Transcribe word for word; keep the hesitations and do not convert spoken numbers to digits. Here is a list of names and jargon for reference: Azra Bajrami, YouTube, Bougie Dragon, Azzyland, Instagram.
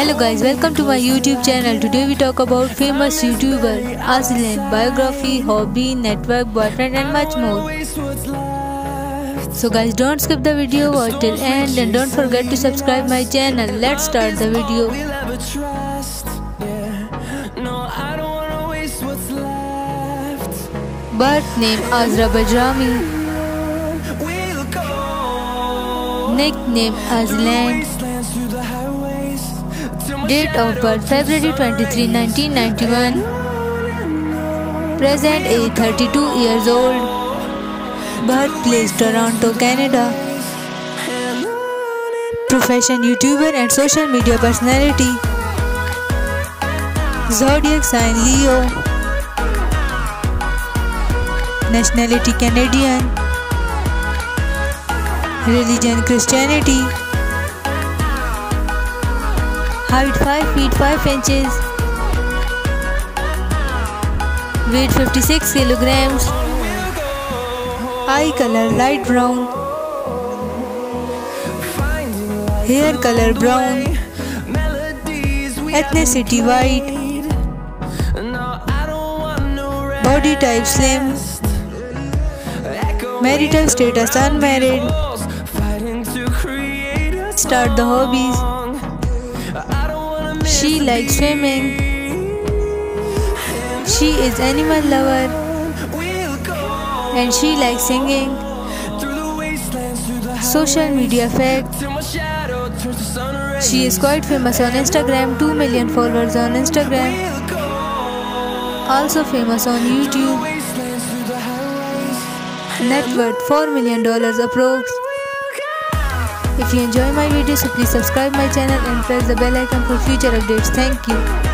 Hello guys, welcome to my YouTube channel. Today we talk about famous YouTuber Azzyland, biography, hobby, network, boyfriend and much more. So guys, don't skip the video, watch till end and don't forget to subscribe my channel. Let's start the video. Birth name Azra Bajrami. Nickname Azzyland. Date of birth February twenty-third nineteen ninety-one. Present age thirty-two years old. Birthplace Toronto, Canada. Profession YouTuber and social media personality. Zodiac sign Leo. Nationality Canadian. Religion Christianity. Height five feet five inches. Weight fifty-six kilograms. Eye color light brown. Hair color brown. Ethnicity white. Body type slim. Marital status unmarried. Start the hobbies. She likes swimming. She is animal lover. And she likes singing. Social media facts. She is quite famous on Instagram. two million followers on Instagram. Also famous on YouTube. Net worth four million dollars approx. If you enjoy my video, so please subscribe my channel and press the bell icon for future updates. Thank you.